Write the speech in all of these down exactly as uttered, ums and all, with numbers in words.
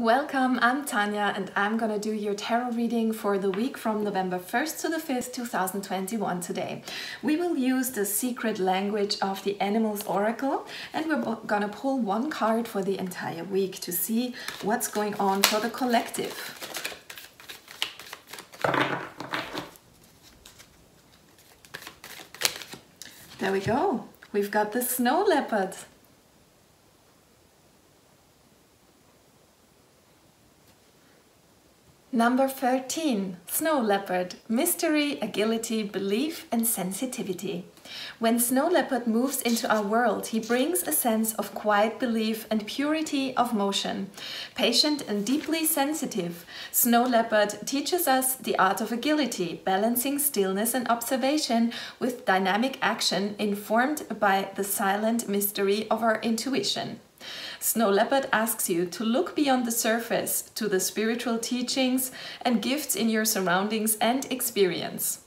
Welcome, I'm Tanja and I'm gonna do your tarot reading for the week from November first to the fifth, two thousand twenty-one today. We will use the secret language of the Animals Oracle and we're gonna pull one card for the entire week to see what's going on for the collective. There we go, we've got the snow leopard. Number thirteen, Snow Leopard, mystery, agility, belief and sensitivity. When Snow Leopard moves into our world, he brings a sense of quiet belief and purity of motion. Patient and deeply sensitive, Snow Leopard teaches us the art of agility, balancing stillness and observation with dynamic action informed by the silent mystery of our intuition. Snow Leopard asks you to look beyond the surface to the spiritual teachings and gifts in your surroundings and experience.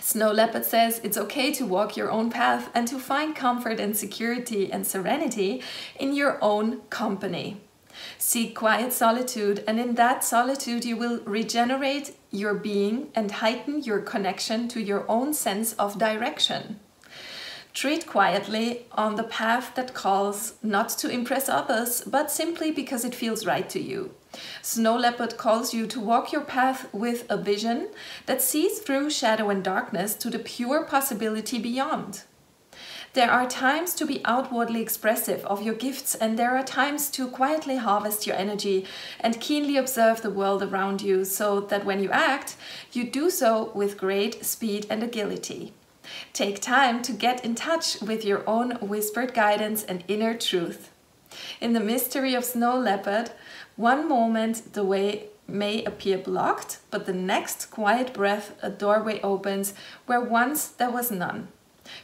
Snow Leopard says it's okay to walk your own path and to find comfort and security and serenity in your own company. Seek quiet solitude, and in that solitude you will regenerate your being and heighten your connection to your own sense of direction. Tread quietly on the path that calls, not to impress others, but simply because it feels right to you. Snow Leopard calls you to walk your path with a vision that sees through shadow and darkness to the pure possibility beyond. There are times to be outwardly expressive of your gifts, and there are times to quietly harvest your energy and keenly observe the world around you so that when you act, you do so with great speed and agility. Take time to get in touch with your own whispered guidance and inner truth. In the mystery of Snow Leopard, one moment the way may appear blocked, but the next quiet breath a doorway opens where once there was none.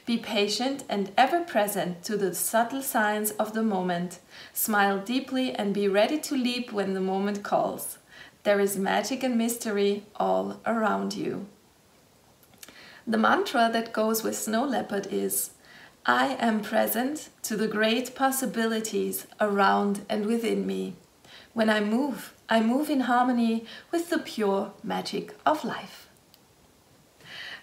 Be patient and ever present to the subtle signs of the moment. Smile deeply and be ready to leap when the moment calls. There is magic and mystery all around you. The mantra that goes with Snow Leopard is, I am present to the great possibilities around and within me. When I move, I move in harmony with the pure magic of life.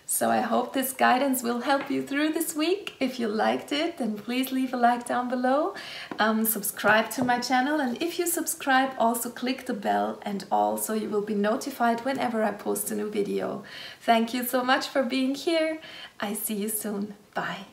So I hope this guidance will help you through this week. If you liked it, then please leave a like down below. Um, subscribe to my channel, and if you subscribe, also click the bell and all so you will be notified whenever I post a new video. Thank you so much for being here. I see you soon. Bye.